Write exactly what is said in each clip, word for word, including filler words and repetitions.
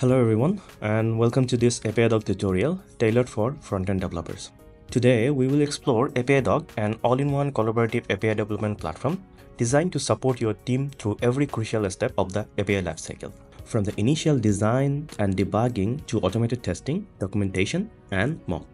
Hello everyone, and welcome to this Apidog tutorial tailored for front-end developers. Today we will explore Apidog, an all-in-one collaborative A P I development platform designed to support your team through every crucial step of the A P I lifecycle, from the initial design and debugging to automated testing, documentation, and more.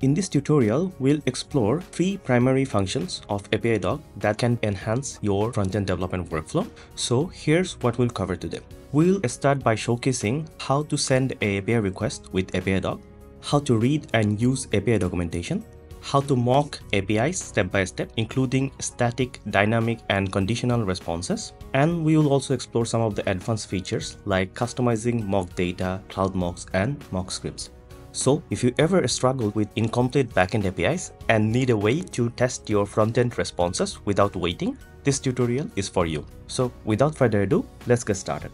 In this tutorial, we'll explore three primary functions of Apidog that can enhance your front-end development workflow. So here's what we'll cover today. We'll start by showcasing how to send an A P I request with Apidog, how to read and use A P I documentation, how to mock A P Is step by step, including static, dynamic, and conditional responses. And we will also explore some of the advanced features like customizing mock data, cloud mocks, and mock scripts. So if you ever struggle with incomplete backend A P Is and need a way to test your front-end responses without waiting, this tutorial is for you. So without further ado, let's get started.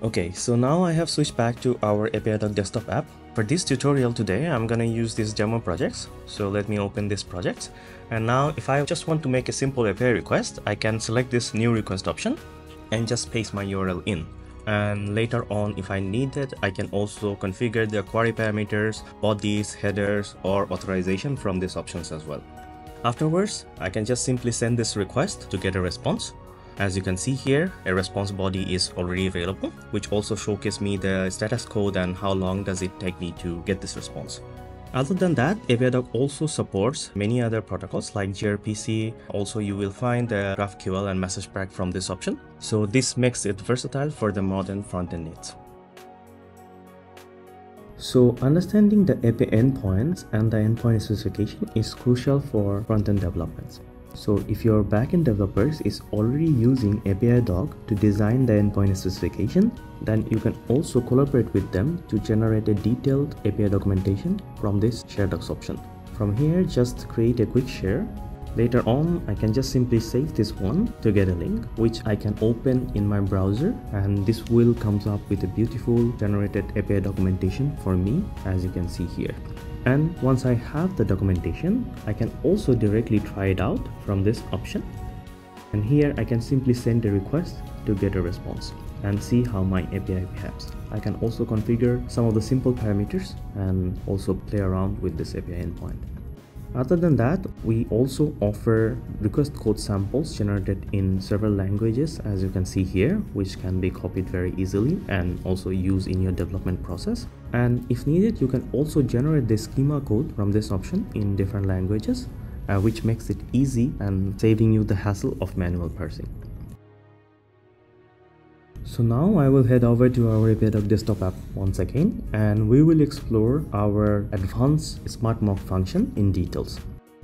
Okay, so now I have switched back to our Apidog desktop app. For this tutorial today, I'm gonna use these demo projects. So let me open this project. And now if I just want to make a simple A P I request, I can select this new request option and just paste my U R L in. And later on, if I need it, I can also configure the query parameters, bodies, headers, or authorization from these options as well. Afterwards, I can just simply send this request to get a response. As you can see here, a response body is already available, which also showcases me the status code and how long does it take me to get this response. Other than that, Apidog also supports many other protocols like gRPC. Also, you will find the GraphQL and MessagePack from this option. So this makes it versatile for the modern front-end needs. So understanding the A P I endpoints and the endpoint specification is crucial for front-end developments. So if your backend developers is already using Apidog to design the endpoint specification, then you can also collaborate with them to generate a detailed A P I documentation from this ShareDocs option. From here, just create a quick share. Later on, I can just simply save this one to get a link, which I can open in my browser, and this will comes up with a beautiful generated A P I documentation for me, as you can see here. And once I have the documentation, I can also directly try it out from this option. And here I can simply send a request to get a response and see how my A P I behaves. I can also configure some of the simple parameters and also play around with this A P I endpoint. Other than that, we also offer request code samples generated in several languages, as you can see here, which can be copied very easily and also used in your development process. And if needed, you can also generate the schema code from this option in different languages, uh, which makes it easy and saving you the hassle of manual parsing. So now I will head over to our Apidog desktop app once again, and we will explore our advanced smart mock function in details.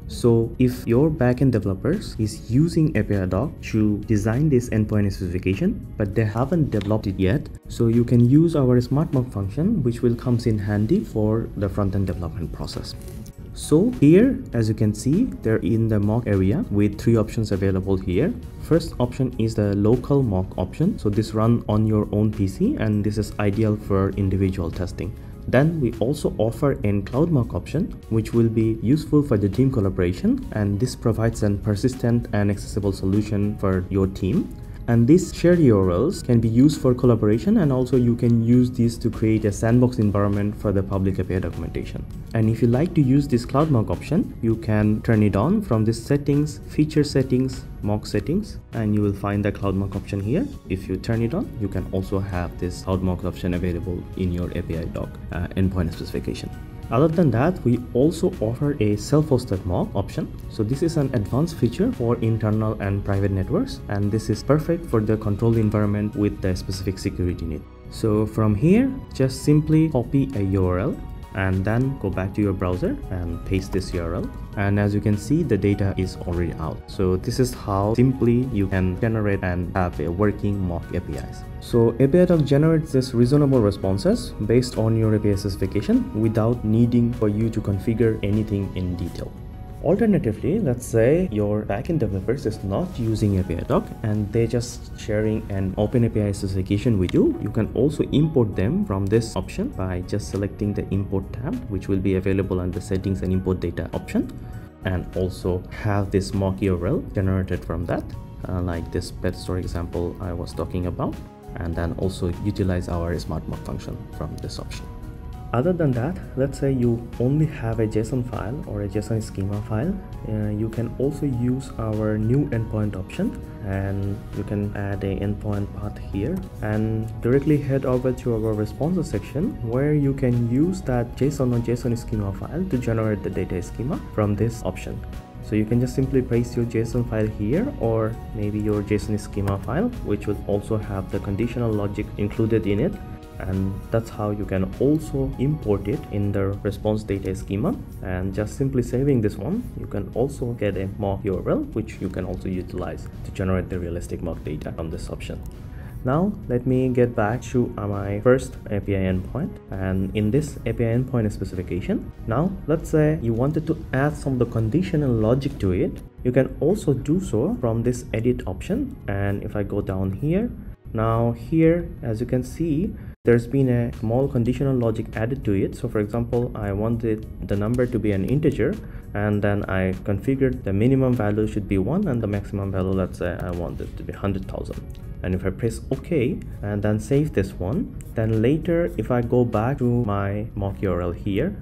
So if your backend developers is using Apidog to design this endpoint specification, but they haven't developed it yet, so you can use our smart mock function, which will comes in handy for the front-end development process. So here, as you can see, they're in the mock area with three options available here. First option is the local mock option. So this runs on your own P C, and this is ideal for individual testing. Then we also offer a cloud mock option, which will be useful for the team collaboration. And this provides a persistent and accessible solution for your team. And these shared U R Ls can be used for collaboration, and also you can use these to create a sandbox environment for the public A P I documentation. And if you like to use this cloud mock option, you can turn it on from this settings, feature settings, mock settings, and you will find the cloud mock option here. If you turn it on, you can also have this cloud mock option available in your Apidog uh, endpoint specification. Other than that, we also offer a self-hosted mock option. So this is an advanced feature for internal and private networks, and this is perfect for the controlled environment with the specific security need. So from here, just simply copy a U R L and then go back to your browser and paste this U R L. And as you can see, the data is already out. So this is how simply you can generate and have a working mock A P Is. So Apidog generates this reasonable responses based on your A P I specification without needing for you to configure anything in detail. Alternatively, let's say your backend developers is not using Apidog and they're just sharing an open A P I specification with you. You can also import them from this option by just selecting the import tab, which will be available under settings and import data option, and also have this mock U R L generated from that, uh, like this pet store example I was talking about. and then also utilize our smart mode function from this option. Other than that, let's say you only have a JSON file or a JSON schema file, uh, you can also use our new endpoint option, and you can add a endpoint path here and directly head over to our responses section, where you can use that JSON or JSON schema file to generate the data schema from this option. So you can just simply paste your JSON file here, or maybe your JSON schema file, which will also have the conditional logic included in it. And that's how you can also import it in the response data schema. And just simply saving this one, you can also get a mock U R L, which you can also utilize to generate the realistic mock data from this option. Now let me get back to my first A P I endpoint, and in this A P I endpoint specification, now let's say you wanted to add some of the conditional logic to it. You can also do so from this edit option, and if I go down here, now here as you can see, there's been a small conditional logic added to it. So for example, I wanted the number to be an integer, and then I configured the minimum value should be one and the maximum value, let's say I want it to be one hundred thousand. And if I press OK and then save this one, then later if I go back to my mock U R L here,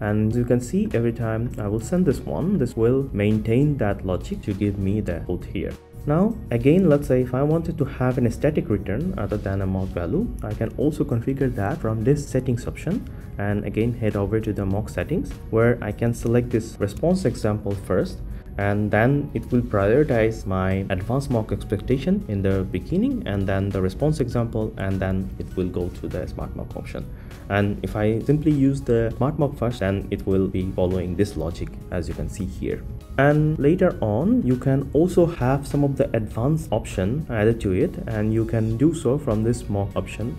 and you can see every time I will send this one, this will maintain that logic to give me the output here. Now again, let's say if I wanted to have an static return other than a mock value, I can also configure that from this settings option, and again head over to the mock settings, where I can select this response example first, and then it will prioritize my advanced mock expectation in the beginning, and then the response example, and then it will go to the smart mock option. And if I simply use the smart mock first, then it will be following this logic as you can see here. And later on, you can also have some of the advanced option added to it, and you can do so from this mock option.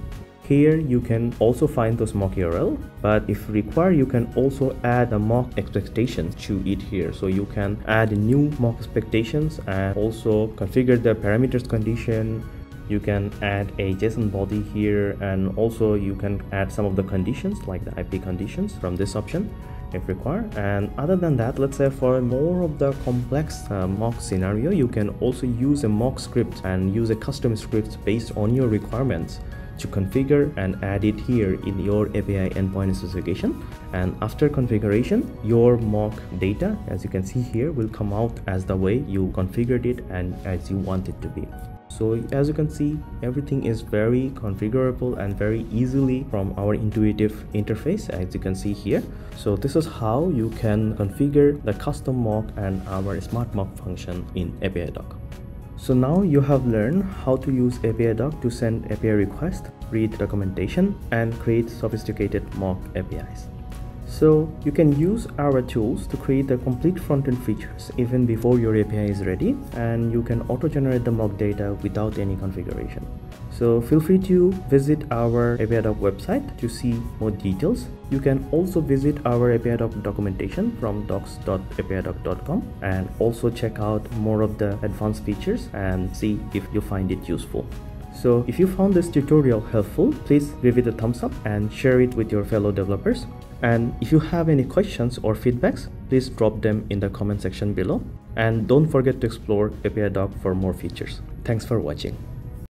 Here you can also find those mock U R L, but if required, you can also add a mock expectation to it here. So you can add new mock expectations and also configure the parameters condition. You can add a JSON body here, and also you can add some of the conditions like the I P conditions from this option if required. And other than that, let's say for more of the complex uh, mock scenario, you can also use a mock script and use a custom script based on your requirements to configure and add it here in your A P I endpoint specification. And after configuration, your mock data, as you can see here, will come out as the way you configured it and as you want it to be. So as you can see, everything is very configurable and very easily from our intuitive interface, as you can see here. So this is how you can configure the custom mock and our smart mock function in Apidog. So now you have learned how to use Apidog to send A P I requests, read documentation, and create sophisticated mock A P Is. So you can use our tools to create the complete front-end features even before your A P I is ready, and you can auto-generate the mock data without any configuration. So feel free to visit our Apidog website to see more details. You can also visit our Apidog documentation from docs dot apidog dot com, and also check out more of the advanced features and see if you find it useful. So if you found this tutorial helpful, please give it a thumbs up and share it with your fellow developers. And if you have any questions or feedbacks, please drop them in the comment section below. And don't forget to explore Apidog for more features. Thanks for watching.